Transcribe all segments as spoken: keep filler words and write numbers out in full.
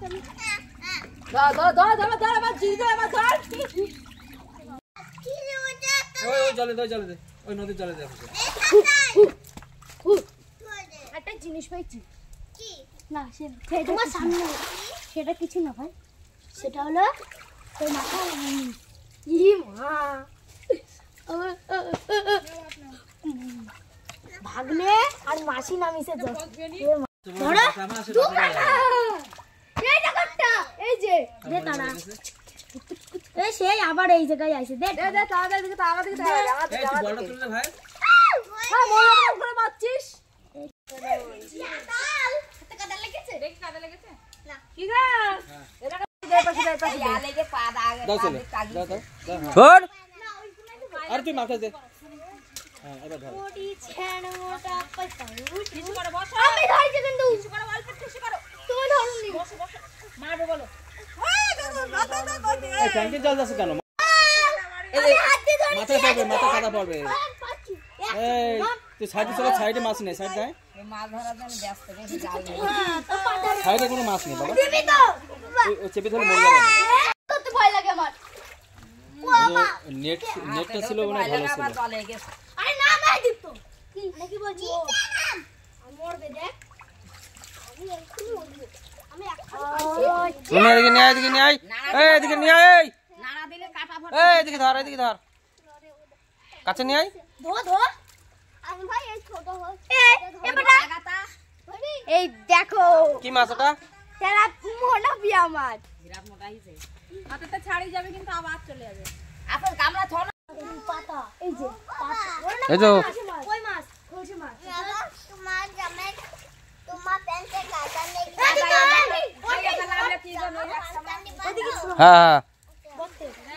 Đó đó đó đó đó bắt gì rồi bắt đó. Ôi ôi চলে দাও চলে দে ওই নদী চলে দে। একটা জিনিস পাইছি। কি? না সেটা তোমার সামনে সেটা কিছু না ভাই। সেটা হলো তোর মাথা ই মা। ভাগলে আর মাসি নামিছে যাও। ধরো তুমি এইটা কাটটা এই যে দে দাঁড়া এই সেই আবার এই জায়গায় আইছে দে দে দে তাড়াতাড়ি দিকে তাড়াতাড়ি দিকে তাড়াতাড়ি এই বলটা তুললে ভাই হ্যাঁ বলটা করে মারছিস কাল হাতে কাটা লেগেছে রে কাটা লেগেছে না কি গো এরা কাছে পাশে পাশে ইয়া লাগে পা দাগে কাগি ধর আর তুই মাথা দে হ্যাঁ এবার ধর কোটি ছেন মোটা পয়সা উঠিস করে বসো আমি ধরছি কিন্তু উঠি করে বল করছিস করো তুমি ধরুনি বসো বসো মারবে বলো এই জলদি আসো কেন এই মাথা পড়বে মাথা কাটা পড়বে এই তুই সাইডে চলে সাইডে মাছ নেই সাইড যায় এই মাছ ধরা দেন ব্যস্ত রে জাল নেই সাইডে কোনো মাছ নেই বাবা দিবি তো ও চেপে ধরে মরে যাবে কত ভয় লাগে আমার নেট নেটটা ছিল মানে ভালো ছিল আরে না না দিত কি নাকি বলছি মরবে দেখ আমি একটু মরবি আমি একটু ওনা দিকে নিয়ে আয় দিকে নিয়ে আয় এই দিকে নিয়ে আয় নাড়া দিলে কাটা পড়ে এই দিকে ধর এই দিকে ধর কাছে নিয়ে আয় ধো ধো আমি ভাই এই ছোট হল এই বেটা এই দেখো কি মাছ এটা তেরা মোনা বিয়া মাছ বিরাট মোটা হইছে আতেটা ছাড়ি যাবে কিন্তু আবার চলে যাবে আপন কামরা থন পাতা এই যে এই যে কই মাছ কই মাছ তোমার জামাই তোমার প্যান্টে কাটা নেই ওটা লাগালে কি জানো হ্যাঁ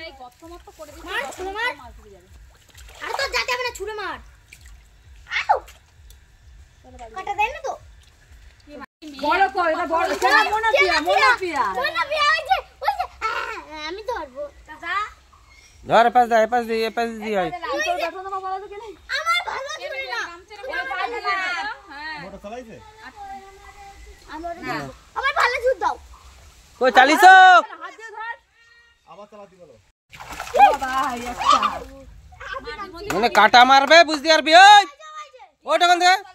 এই গর্ত মত করে দিই মার ছুড়ে মার আর তো যেতে হবে না ছুড়ে মার আউ কাটা দেন না তো বড় কই না বড় মোনা বিয়া মোনা বিয়া মোনা বিয়া এই যে আমি ধরবো দাদা ধর পাশ দা পাশ দি পাশ দি আই তোর কথা তো বলা তো কেন আমার ভালো করে না মোটা চালাইছে আমার আমার ভালো জুত দাও কই চালিছো হাত দিয়ে ধর আবার চালাতি বলো বাবা একটা মানে কাটা মারবে বুঝদি আর বি ওই ওটা কোন দে